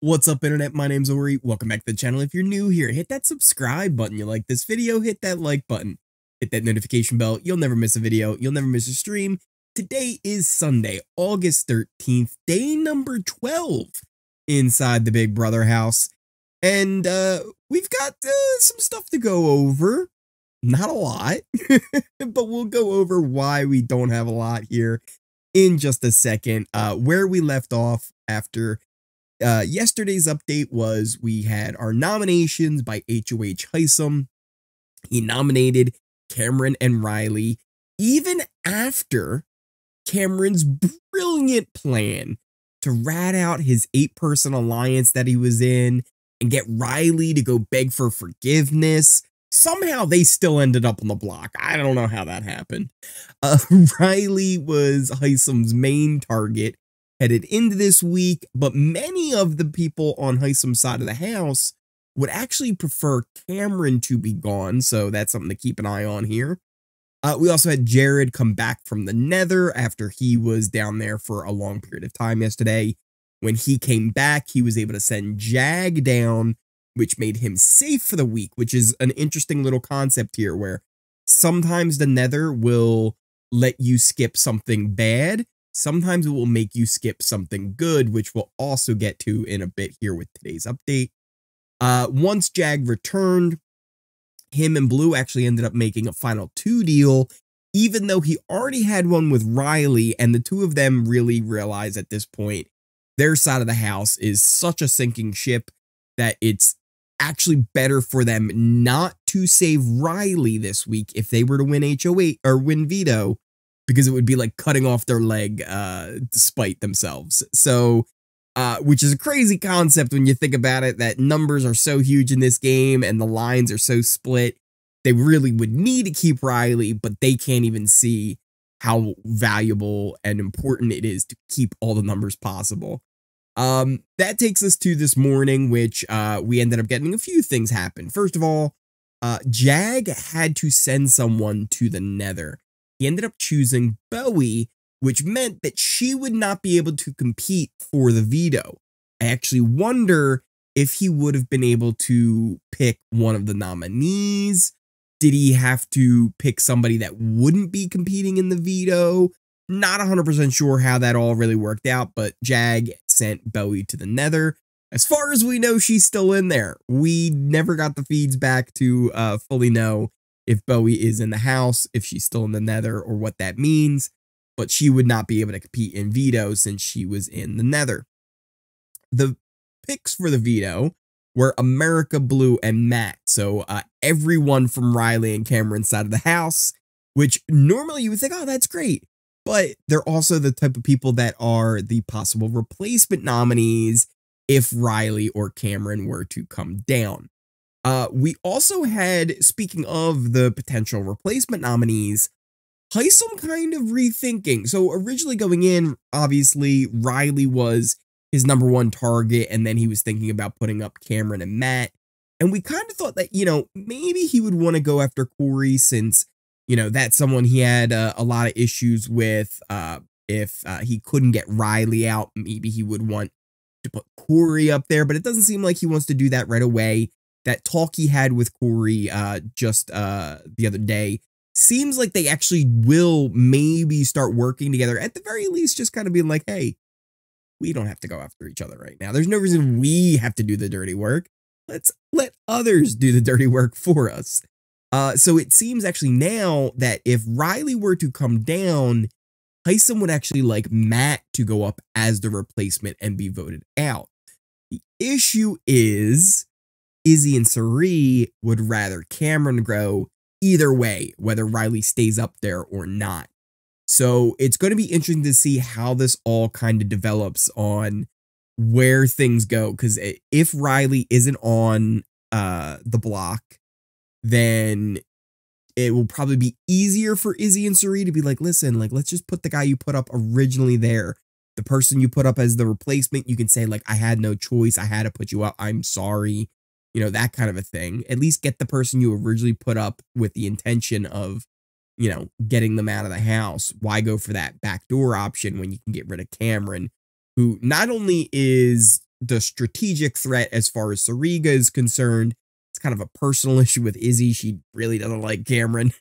What's up, internet? My name's Ori. Welcome back to the channel. If you're new here, hit that subscribe button. You like this video, hit that like button. Hit that notification bell. You'll never miss a video. You'll never miss a stream. Today is Sunday, August 13th, day number 12 inside the Big Brother house. And we've got some stuff to go over. Not a lot, but we'll go over why we don't have a lot here in just a second. Where we left off after... yesterday's update was we had our nominations by HOH Hisam. He nominated Cameron and Reilly even after Cameron's brilliant plan to rat out his 8-person alliance that he was in and get Reilly to go beg for forgiveness. Somehow they still ended up on the block. I don't know how that happened. Reilly was Hisam's main target headed into this week, but many of the people on Hisam's side of the house would actually prefer Cameron to be gone, so that's something to keep an eye on here. We also had Jared come back from the nether after he was down there for a long period of time yesterday. When he came back, he was able to send Jag down, which made him safe for the week, which is an interesting little concept here where sometimes the nether will let you skip something bad. Sometimes it will make you skip something good, which we'll also get to in a bit here with today's update. Once Jag returned, him and Blue actually ended up making a final 2 deal, even though he already had one with Reilly, and the two of them really realize at this point their side of the house is such a sinking ship that it's actually better for them not to save Reilly this week if they were to win HOH or win veto, because it would be like cutting off their leg despite themselves. So, which is a crazy concept when you think about it, that numbers are so huge in this game and the lines are so split. They really would need to keep Reilly, but they can't even see how valuable and important it is to keep all the numbers possible. That takes us to this morning, which we ended up getting a few things happen. First of all, Jag had to send someone to the nether. He ended up choosing Bowie, which meant that she would not be able to compete for the veto. I actually wonder if he would have been able to pick one of the nominees. Did he have to pick somebody that wouldn't be competing in the veto? Not 100% sure how that all really worked out, but Jag sent Bowie to the nether. As far as we know, she's still in there. We never got the feeds back to fully know if Bowie is in the house, if she's still in the nether, or what that means, but she would not be able to compete in veto since she was in the nether. The picks for the veto were America, Blue, and Matt, so everyone from Reilly and Cameron's side of the house, which normally you would think, oh, that's great, but they're also the type of people that are the possible replacement nominees if Reilly or Cameron were to come down. We also had, speaking of the potential replacement nominees, Hisam kind of rethinking. So originally going in, obviously, Reilly was his #1 target, and then he was thinking about putting up Cameron and Matt. And we kind of thought that, you know, maybe he would want to go after Cory since, you know, that's someone he had a lot of issues with. If he couldn't get Reilly out, maybe he would want to put Cory up there, but it doesn't seem like he wants to do that right away. That talk he had with Cory just the other day seems like they actually will maybe start working together, at the very least, just kind of being like, hey, we don't have to go after each other right now. There's no reason we have to do the dirty work. Let's let others do the dirty work for us. So it seems actually now that if Reilly were to come down, Hisam would actually like Matt to go up as the replacement and be voted out. The issue is Izzy and Cirie would rather Cameron grow either way, whether Reilly stays up there or not. So it's going to be interesting to see how this all kind of develops on where things go. Because if Reilly isn't on the block, then it will probably be easier for Izzy and Cirie to be like, listen, like, let's just put the guy you put up originally there. The person you put up as the replacement, you can say, like, I had no choice. I had to put you up. I'm sorry. You know, that kind of a thing. At least get the person you originally put up with the intention of, you know, getting them out of the house. Why go for that backdoor option when you can get rid of Cameron, who not only is the strategic threat as far as Sariga is concerned. It's kind of a personal issue with Izzy. She really doesn't like Cameron.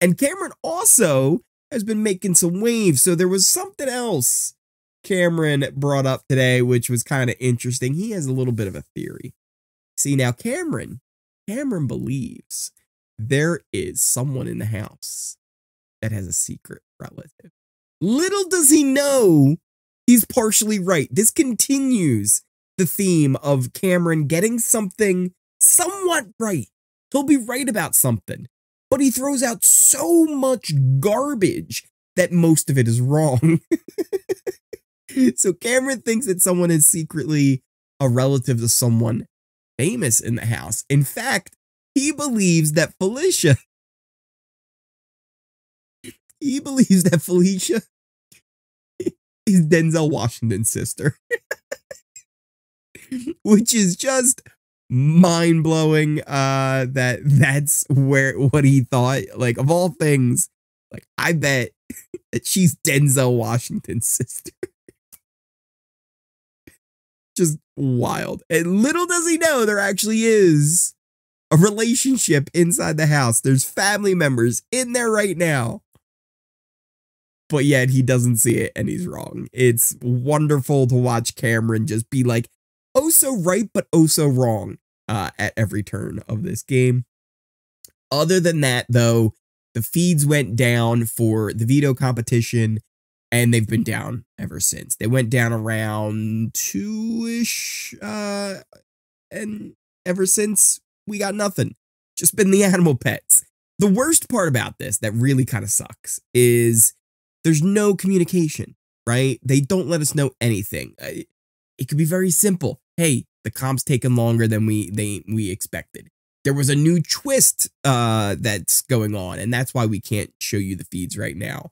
And Cameron also has been making some waves. So there was something else Cameron brought up today, which was kind of interesting. He has a little bit of a theory. See, now Cameron believes there is someone in the house that has a secret relative. Little does he know he's partially right. This continues the theme of Cameron getting something somewhat right. He'll be right about something, but he throws out so much garbage that most of it is wrong. So Cameron thinks that someone is secretly a relative to someone famous in the house. In fact, he believes that Felicia is Denzel Washington's sister, which is just mind-blowing. That's what he thought. Like, of all things, like, I bet that she's Denzel Washington's sister. Just wild. And little does he know, there actually is a relationship inside the house. There's family members in there right now. But yet he doesn't see it, and he's wrong. It's wonderful to watch Cameron just be like, oh so right, but oh so wrong at every turn of this game. Other than that, though, the feeds went down for the veto competition, and they've been down ever since. They went down around 2-ish, and ever since, we got nothing. Just been the animal pets. The worst part about this that really kind of sucks is there's no communication, right? They don't let us know anything. It could be very simple. Hey, the comp's taken longer than we expected. There was a new twist that's going on, and that's why we can't show you the feeds right now.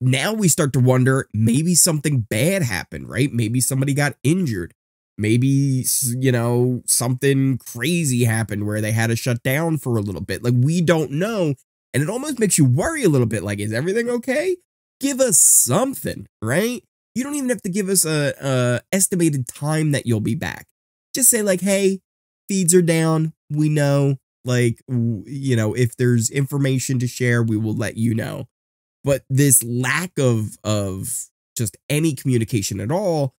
Now we start to wonder, maybe something bad happened, right? Maybe somebody got injured. Maybe, you know, something crazy happened where they had to shut down for a little bit. Like, we don't know. And it almost makes you worry a little bit. Like, is everything okay? Give us something, right? You don't even have to give us a estimated time that you'll be back. Just say, like, hey, feeds are down. We know, like, you know, if there's information to share, we will let you know. But this lack of just any communication at all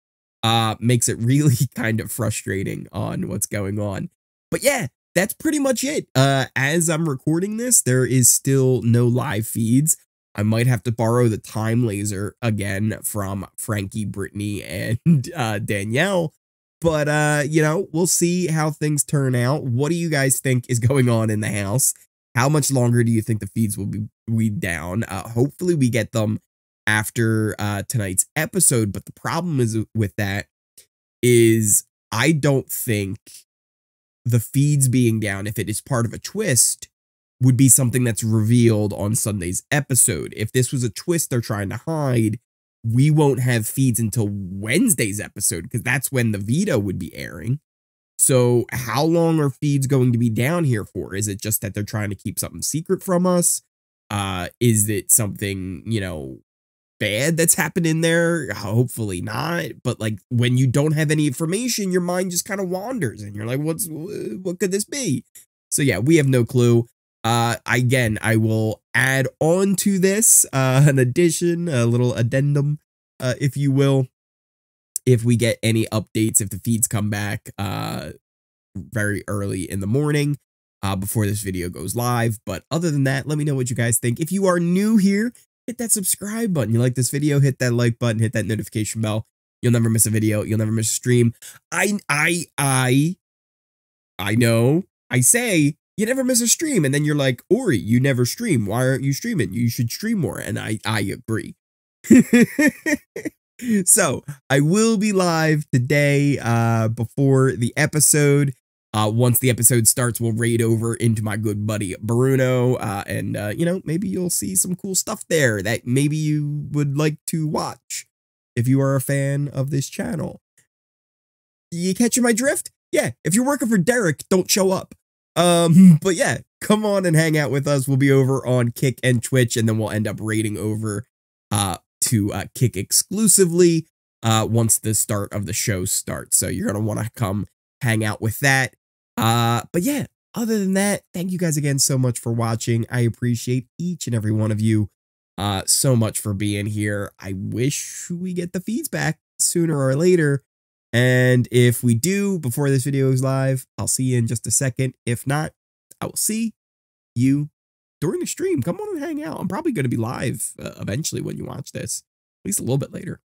makes it really kind of frustrating on what's going on. But yeah, that's pretty much it. As I'm recording this, there is still no live feeds. I might have to borrow the time laser again from Frankie, Brittany, and Danielle. But, you know, we'll see how things turn out. What do you guys think is going on in the house? How much longer do you think the feeds will be down? Hopefully we get them after tonight's episode. But the problem is with that is I don't think the feeds being down, if it is part of a twist, would be something that's revealed on Sunday's episode. If this was a twist they're trying to hide, we won't have feeds until Wednesday's episode, because that's when the veto would be airing. So how long are feeds going to be down here for? Is it just that they're trying to keep something secret from us? Is it something, you know, bad that's happened in there? Hopefully not. But like, when you don't have any information, your mind just kind of wanders and you're like, what could this be? So yeah, we have no clue. Again, I will add on to this, a little addendum, if you will, if we get any updates, if the feeds come back, very early in the morning, before this video goes live. But other than that, let me know what you guys think. If you are new here, hit that subscribe button. You like this video, hit that like button, hit that notification bell. You'll never miss a video. You'll never miss a stream. I know I say, you never miss a stream, and then you're like, Ori, you never stream. Why aren't you streaming? You should stream more. And I agree. So I will be live today before the episode. Once the episode starts, we'll raid over into my good buddy Bruno. And you know, maybe you'll see some cool stuff there that maybe you would like to watch if you are a fan of this channel. You catching my drift? Yeah. If you're working for Derek, don't show up. But yeah, come on and hang out with us. We'll be over on Kick and Twitch, and then we'll end up raiding over to Kick exclusively once the start of the show starts. So you're going to want to come hang out with that. But yeah, other than that, thank you guys again so much for watching. I appreciate each and every one of you so much for being here. I wish we get the feeds back sooner or later. And if we do before this video is live, I'll see you in just a second. If not, I will see you during the stream. Come on and hang out. I'm probably going to be live eventually when you watch this, at least a little bit later.